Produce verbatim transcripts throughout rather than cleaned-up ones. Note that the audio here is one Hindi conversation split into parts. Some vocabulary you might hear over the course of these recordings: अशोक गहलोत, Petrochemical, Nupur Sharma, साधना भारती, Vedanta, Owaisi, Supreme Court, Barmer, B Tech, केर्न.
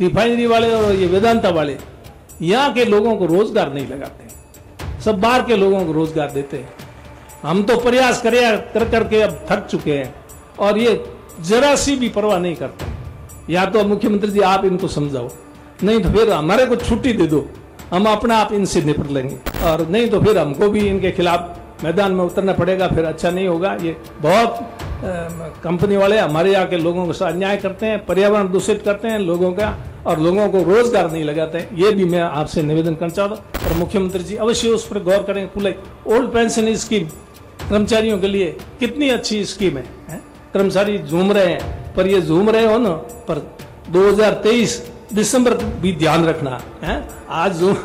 रिफाइनरी वाले और ये वेदांता वाले यहाँ के लोगों को रोजगार नहीं लगाते, सब बाहर के लोगों को रोजगार देते हैं। हम तो प्रयास करे कर करके अब थक चुके हैं और ये जरा सी भी परवाह नहीं करते। या तो मुख्यमंत्री जी आप इनको समझाओ, नहीं तो फिर हमारे को छुट्टी दे दो, हम अपना आप इनसे निपट लेंगे, और नहीं तो फिर हमको भी इनके खिलाफ मैदान में उतरना पड़ेगा, फिर अच्छा नहीं होगा। ये बहुत कंपनी वाले हमारे यहाँ के लोगों के साथ अन्याय करते हैं, पर्यावरण दूषित करते हैं लोगों का, और लोगों को रोजगार नहीं लगाते हैं। ये भी मैं आपसे निवेदन करना चाहता हूँ और मुख्यमंत्री जी अवश्य उस पर गौर करें। पूरे ओल्ड पेंशन स्कीम कर्मचारियों के लिए कितनी अच्छी स्कीम है, है? कर्मचारी झूम रहे हैं, पर ये झूम रहे हो ना, पर दो हज़ार तेईस दिसंबर भी ध्यान रखना है। आज झूम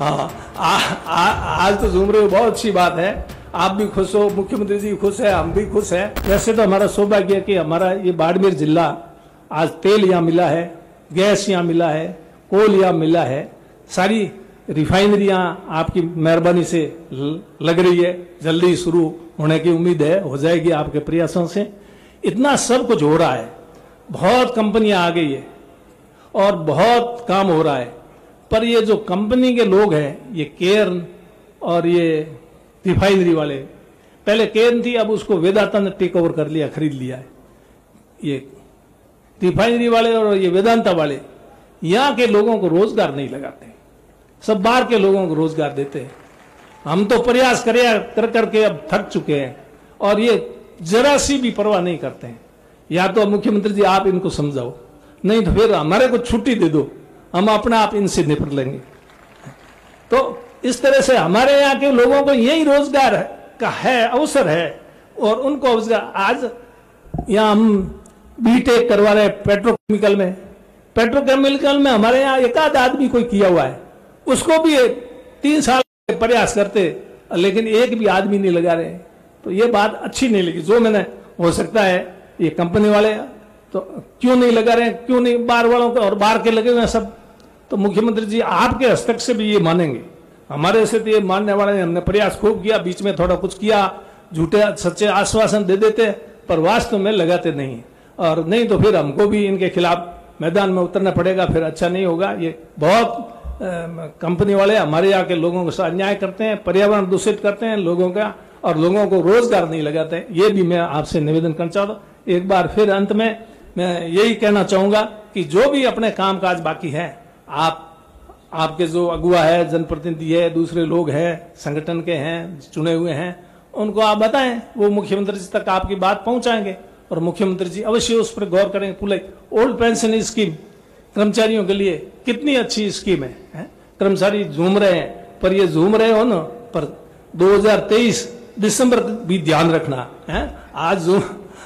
हाँ आज तो झूम रहे हो, बहुत अच्छी बात है, आप भी खुश हो, मुख्यमंत्री जी खुश है, हम भी खुश हैं। वैसे तो हमारा सौभाग्य है कि हमारा ये बाड़मेर जिला आज तेल यहाँ मिला है, गैस यहाँ मिला है, कोल यहाँ मिला है, सारी रिफाइनरियाँ आपकी मेहरबानी से लग रही है, जल्दी शुरू होने की उम्मीद है, हो जाएगी आपके प्रयासों से। इतना सब कुछ हो रहा है, बहुत कंपनियाँ आ गई है और बहुत काम हो रहा है, पर ये जो कंपनी के लोग हैं, ये केर्न और ये रिफाइनरी वाले, पहले केर्न थी, अब उसको वेदांता ने टेक ओवर कर लिया, खरीद लिया है। ये रिफाइनरी वाले और ये वेदांता वाले यहाँ के लोगों को रोजगार नहीं लगाते, सब बाहर के लोगों को रोजगार देते हैं। हम तो प्रयास करे कर करके अब थक चुके हैं और ये जरा सी भी परवाह नहीं करते हैं। या तो मुख्यमंत्री जी आप इनको समझाओ, नहीं तो फिर हमारे को छुट्टी दे दो, हम अपना आप इनसे निपट लेंगे। तो इस तरह से हमारे यहाँ के लोगों को यही रोजगार का है, अवसर है, और उनको रोजगार। आज यहाँ हम बी टेक करवा रहे हैं पेट्रोकेमिकल में, पेट्रोकेमिकल में हमारे यहाँ एक आध आदमी कोई किया हुआ है, उसको भी तीन साल प्रयास करते, लेकिन एक भी आदमी नहीं लगा रहे। तो ये बात अच्छी नहीं लगी। जो मैंने हो सकता है ये कंपनी वाले तो क्यों नहीं लगा रहे, क्यों नहीं बाहर वालों के और बाहर के लगे हुए हैं सब। तो मुख्यमंत्री जी आपके हस्तक्षेप से भी ये मानेंगे, हमारे से तो ये मानने वाले हैं। हमने प्रयास खूब किया, बीच में थोड़ा कुछ किया, झूठे सच्चे आश्वासन दे देते पर वास्तव में लगाते नहीं, और नहीं तो फिर हमको भी इनके खिलाफ मैदान में उतरना पड़ेगा, फिर अच्छा नहीं होगा। ये बहुत कंपनी वाले हमारे यहाँ के लोगों के साथ अन्याय करते हैं, पर्यावरण दूषित करते हैं लोगों का, और लोगों को रोजगार नहीं लगाते हैं। ये भी मैं आपसे निवेदन करना चाहता हूँ। एक बार फिर अंत में मैं यही कहना चाहूँगा कि जो भी अपने काम काज बाकी हैं, आप आपके जो अगुआ है, जनप्रतिनिधि है, दूसरे लोग हैं, संगठन के हैं, चुने हुए हैं, उनको आप बताएं, वो मुख्यमंत्री जी तक आपकी बात पहुँचाएंगे और मुख्यमंत्री जी अवश्य उस पर गौर करेंगे। पूरे ओल्ड पेंशन स्कीम कर्मचारियों के लिए कितनी अच्छी स्कीम है, है? कर्मचारी झूम रहे हैं, पर ये झूम रहे हो ना, पर दो हज़ार तेईस दिसंबर भी ध्यान रखना है। आज झूम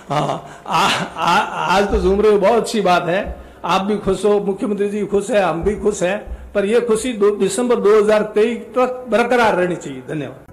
हाँ आज तो झूम रहे हो, बहुत अच्छी बात है, आप भी खुश हो, मुख्यमंत्री जी खुश है, हम भी खुश हैं, पर ये खुशी दिसंबर दो हज़ार तेईस तक बरकरार रहनी चाहिए। धन्यवाद।